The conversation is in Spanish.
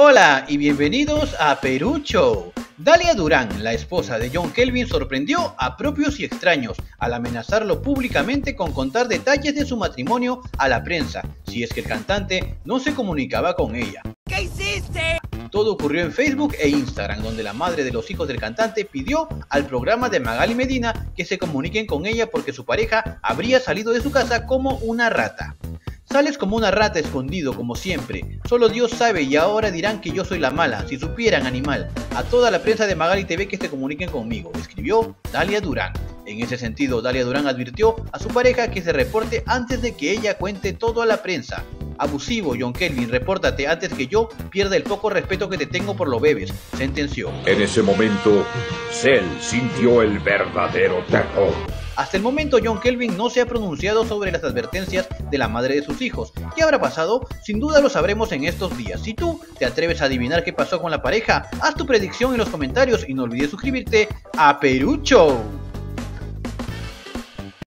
Hola y bienvenidos a Peru Show. Dalia Durán, la esposa de John Kelvin, sorprendió a propios y extraños al amenazarlo públicamente con contar detalles de su matrimonio a la prensa, si es que el cantante no se comunicaba con ella. ¿Qué hiciste? Todo ocurrió en Facebook e Instagram, donde la madre de los hijos del cantante pidió al programa de Magaly Medina que se comuniquen con ella porque su pareja habría salido de su casa como una rata. Sales como una rata escondido, como siempre. Solo Dios sabe y ahora dirán que yo soy la mala. Si supieran, animal. A toda la prensa de Magaly TV que se comuniquen conmigo, escribió Dalia Durán. En ese sentido, Dalia Durán advirtió a su pareja que se reporte antes de que ella cuente todo a la prensa. Abusivo, John Kelvin, repórtate antes que yo pierda el poco respeto que te tengo por lo bebes, sentenció. En ese momento, Cell sintió el verdadero terror. Hasta el momento John Kelvin no se ha pronunciado sobre las advertencias de la madre de sus hijos. ¿Qué habrá pasado? Sin duda lo sabremos en estos días. Si tú te atreves a adivinar qué pasó con la pareja, haz tu predicción en los comentarios y no olvides suscribirte a Peru Show.